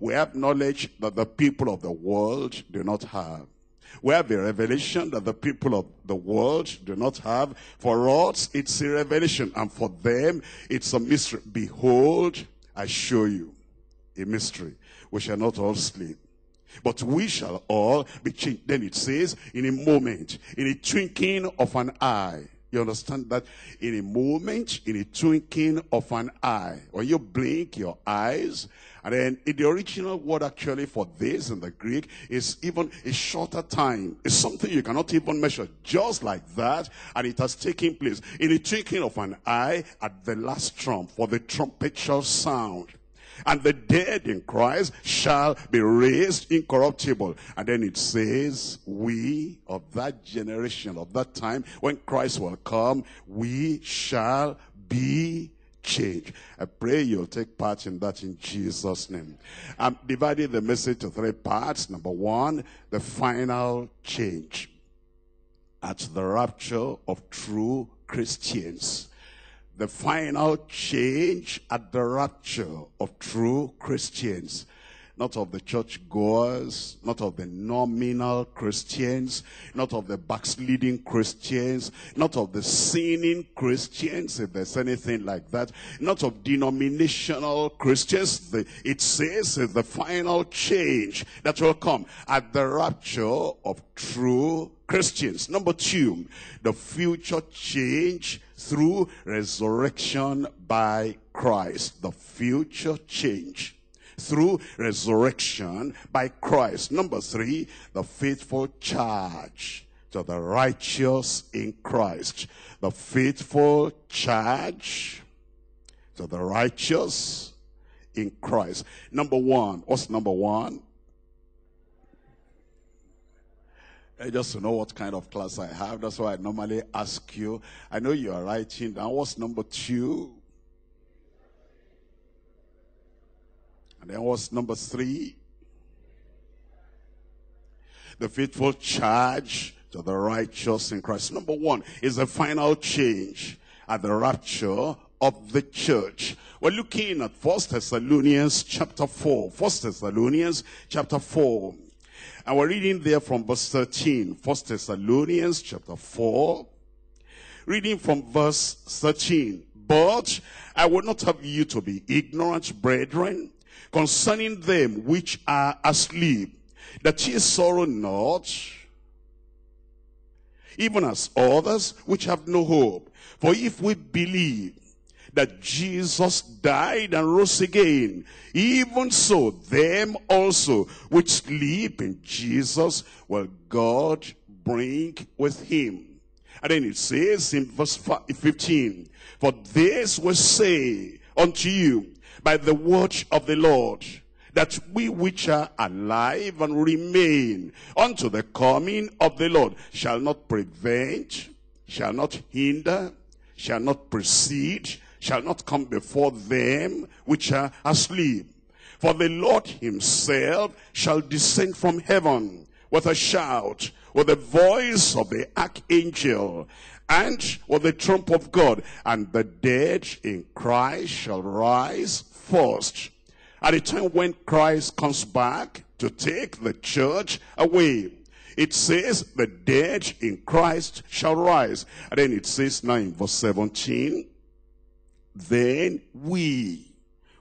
We have knowledge that the people of the world do not have. We have a revelation that the people of the world do not have. For us, it's a revelation, and for them, it's a mystery. Behold, I show you a mystery. We shall not all sleep, but we shall all be changed. Then it says, in a moment, in a twinkling of an eye. You understand that? In a moment, in a twinkling of an eye. When you blink your eyes, and then the original word actually for this in the Greek is even a shorter time. It's something you cannot even measure, just like that. And it has taken place in a twinkling of an eye at the last trump, for the trumpet shall sound. And the dead in Christ shall be raised incorruptible. And then it says, we of that generation, of that time, when Christ will come, we shall be changed. I pray you'll take part in that in Jesus' name. I'm dividing the message to three parts. Number one, the final change at the rapture of true Christians. The final change at the rapture of true Christians. Not of the churchgoers, not of the nominal Christians, not of the backsliding Christians, not of the sinning Christians, if there's anything like that, not of denominational Christians. It says the final change that will come at the rapture of true Christians. Number two, the future change through resurrection by Christ. The future change through resurrection by Christ. Number three, the faithful charge to the righteous in Christ. The faithful charge to the righteous in Christ. Number one, what's number one? Just to know what kind of class I have, that's why I normally ask you. I know you are writing down. What's number two? And then what's number three? The faithful charge to the righteous in Christ. Number one is the final change at the rapture of the church. We're looking at 1 Thessalonians chapter 4. 1 Thessalonians chapter 4. And we're reading there from verse 13. 1 Thessalonians chapter 4. Reading from verse 13. But I would not have you to be ignorant, brethren, concerning them which are asleep, that ye sorrow not, even as others which have no hope. For if we believe that Jesus died and rose again, even so them also which sleep in Jesus will God bring with him. And then it says in verse 15, for this we say unto you by the word of the Lord, that we which are alive and remain unto the coming of the Lord shall not prevent, shall not hinder, shall not precede, shall not come before them which are asleep. For the Lord himself shall descend from heaven with a shout, with the voice of the archangel, and with the trump of God, and the dead in Christ shall rise first. At the time when Christ comes back to take the church away, it says the dead in Christ shall rise. And then it says now in verse 17, then we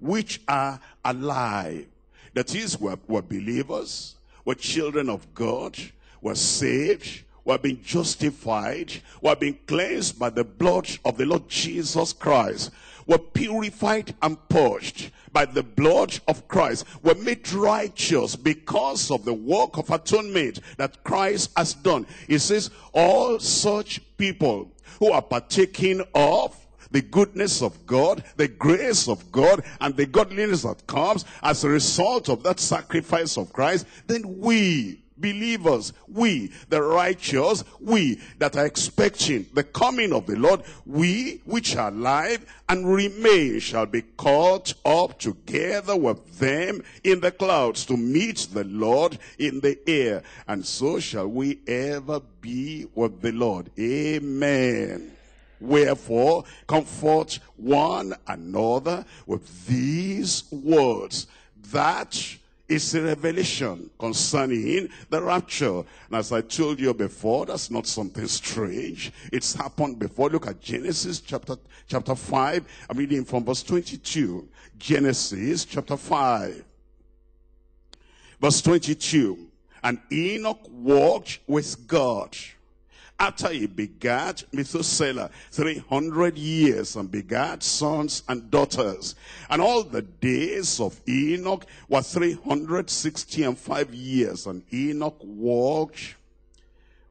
which are alive, that is, we're believers, we're children of God, we're saved, we have been justified, we have been cleansed by the blood of the Lord Jesus Christ. We're purified and purged by the blood of Christ. We're made righteous because of the work of atonement that Christ has done. It says, all such people who are partaking of the goodness of God, the grace of God, and the godliness that comes as a result of that sacrifice of Christ, then we, believers, we, the righteous, we that are expecting the coming of the Lord, we which are alive and remain shall be caught up together with them in the clouds to meet the Lord in the air. And so shall we ever be with the Lord. Amen. Wherefore, comfort one another with these words. That is a revelation concerning the rapture. And as I told you before, that's not something strange. It's happened before. Look at Genesis chapter 5. I'm reading from verse 22. Genesis chapter 5. Verse 22. And Enoch walked with God after he begat Methuselah 300 years, and begat sons and daughters. And all the days of Enoch were 365 years, and Enoch walked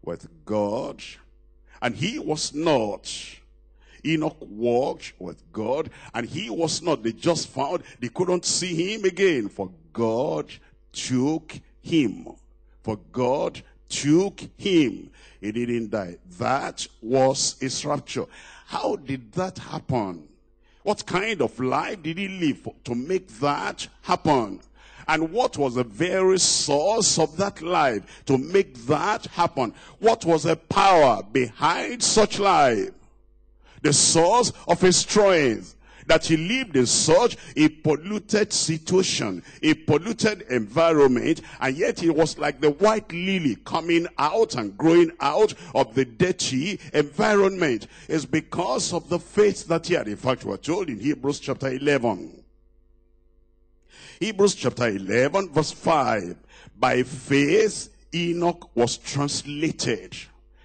with God, and he was not. Enoch walked with God, and he was not. They just found they couldn't see him again, for God took him. For God took him. He didn't die. That was his rapture. How did that happen? What kind of life did he live to make that happen? And what was the very source of that life to make that happen? What was the power behind such life? The source of his strength. That he lived in such a polluted situation, a polluted environment, and yet he was like the white lily coming out and growing out of the dirty environment. It's because of the faith that he had. In fact, we are told in Hebrews chapter 11. Hebrews chapter 11 verse 5. By faith, Enoch was translated.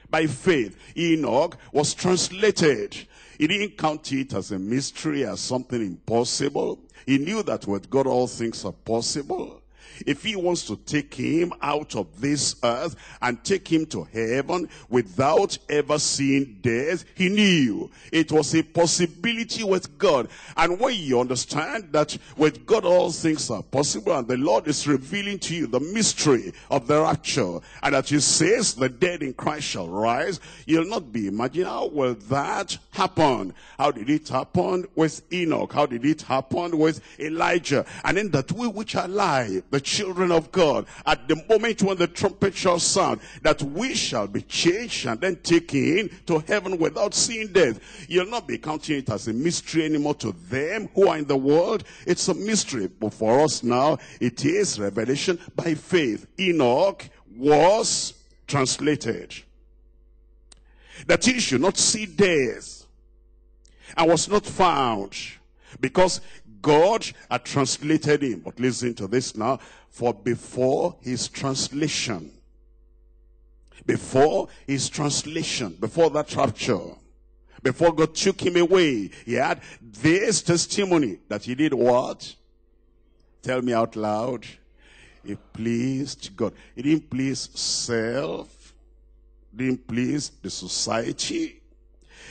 By faith, Enoch was translated. He didn't count it as a mystery, as something impossible. He knew that with God all things are possible. If he wants to take him out of this earth and take him to heaven without ever seeing death, he knew it was a possibility with God. And when you understand that with God all things are possible, and the Lord is revealing to you the mystery of the rapture, and that he says the dead in Christ shall rise, you'll not be imagining how will that happen. How did it happen with Enoch? How did it happen with Elijah? And in that we which are alive, the children of God, at the moment when the trumpet shall sound, that we shall be changed and then taken to heaven without seeing death. You'll not be counting it as a mystery anymore to them who are in the world. It's a mystery, but for us now, it is revelation by faith. Enoch was translated, that he should not see death, and was not found, because God had translated him. But listen to this now. For before his translation, before that rapture, before God took him away, he had this testimony that he did what? Tell me out loud. He pleased God. He didn't please self, didn't please the society,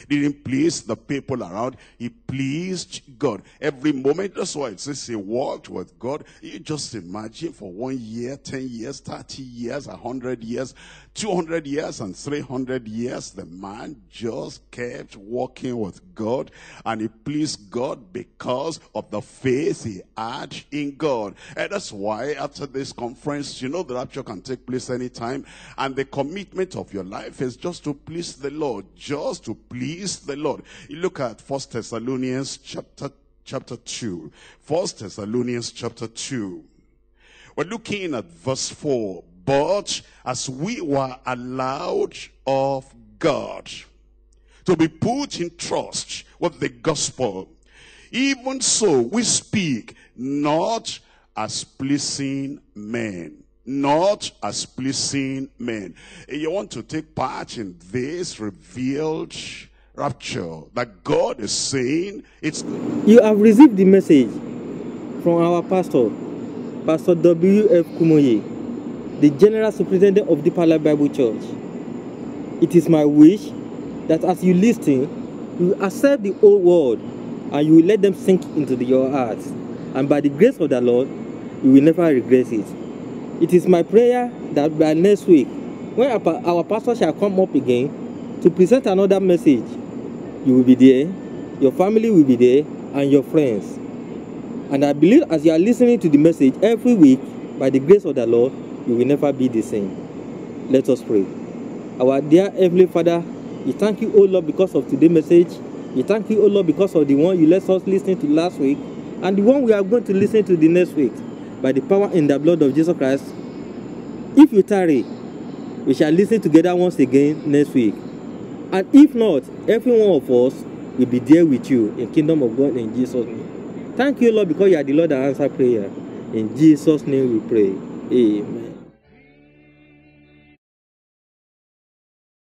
didn't please the people around. He pleased God every moment. That's why it says he walked with God. You just imagine for 1 year, 10 years, 30 years, 100 years, 200 years, and 300 years, the man just kept walking with God, and he pleased God because of the faith he had in God. And that's why after this conference, you know, the rapture can take place anytime, and the commitment of your life is just to please the Lord, just to please the Lord. You look at 1 Thessalonians chapter 2. 1 Thessalonians chapter 2. We're looking at verse 4. But as we were allowed of God to be put in trust with the gospel, even so we speak, not as pleasing men. Not as pleasing men. You want to take part in this revealed rapture that God is saying it's... You have received the message from our pastor, Pastor W.F. Kumuyi, the General Superintendent of Deeper Life Bible Church. It is my wish that as you listen, you accept the whole word and you will let them sink into your hearts. And by the grace of the Lord, you will never regret it. It is my prayer that by next week, when our pastor shall come up again to present another message, you will be there, your family will be there, and your friends. And I believe as you are listening to the message every week, by the grace of the Lord, you will never be the same. Let us pray. Our dear Heavenly Father, we thank you, O Lord, because of today's message. We thank you, O Lord, because of the one you let us listen to last week, and the one we are going to listen to the next week. by the power in the blood of Jesus Christ. If you tarry, we shall listen together once again next week. And if not, every one of us will be there with you in the kingdom of God in Jesus' name. Thank you, Lord, because you are the Lord that answers prayer. In Jesus' name we pray. Amen.